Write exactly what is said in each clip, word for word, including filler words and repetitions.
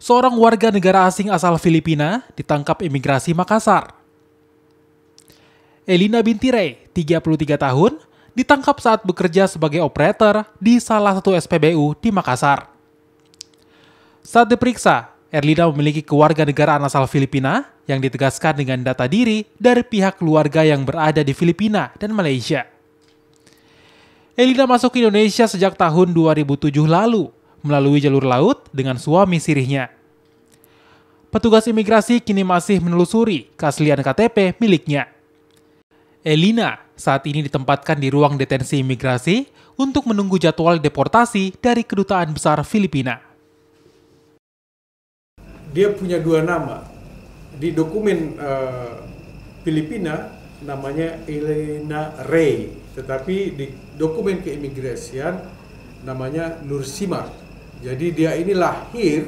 Seorang warga negara asing asal Filipina ditangkap imigrasi Makassar. Elina binti Rey, tiga puluh tiga tahun, ditangkap saat bekerja sebagai operator di salah satu S P B U di Makassar. Saat diperiksa, Elina memiliki kewarganegaraan asal Filipina yang ditegaskan dengan data diri dari pihak keluarga yang berada di Filipina dan Malaysia. Elina masuk ke Indonesia sejak tahun dua ribu tujuh lalu melalui jalur laut dengan suami sirihnya. Petugas imigrasi kini masih menelusuri keaslian K T P miliknya. Elina saat ini ditempatkan di ruang detensi imigrasi untuk menunggu jadwal deportasi dari Kedutaan Besar Filipina. Dia punya dua nama. Di dokumen uh, Filipina namanya Elina Rey, tetapi di dokumen keimigrasian namanya Nursimar. Jadi dia ini lahir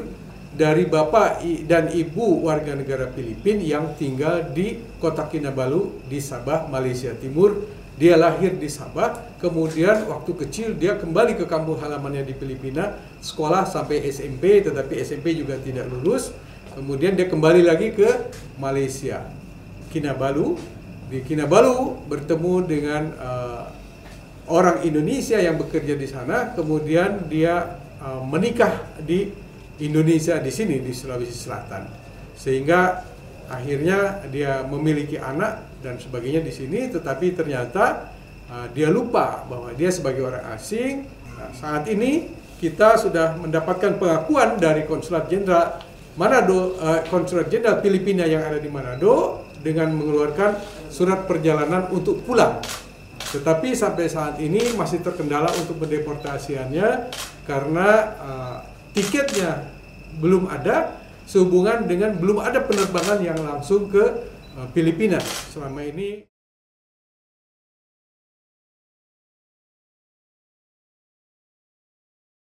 dari bapak dan ibu warga negara Filipina yang tinggal di kota Kinabalu di Sabah, Malaysia Timur. Dia lahir di Sabah, kemudian waktu kecil dia kembali ke kampung halamannya di Filipina, sekolah sampai S M P, tetapi S M P juga tidak lulus. Kemudian dia kembali lagi ke Malaysia, Kinabalu. Di Kinabalu bertemu dengan uh, orang Indonesia yang bekerja di sana, kemudian dia uh, menikah di Indonesia di sini, di Sulawesi Selatan. Sehingga akhirnya dia memiliki anak dan sebagainya di sini, tetapi ternyata uh, dia lupa bahwa dia sebagai orang asing. Nah, saat ini kita sudah mendapatkan pengakuan dari Konsulat Jenderal Manado, uh, Konsulat Jenderal Filipina yang ada di Manado dengan mengeluarkan surat perjalanan untuk pulang. Tetapi sampai saat ini masih terkendala untuk pendeportasiannya karena uh, tiketnya belum ada, sehubungan dengan belum ada penerbangan yang langsung ke Filipina selama ini.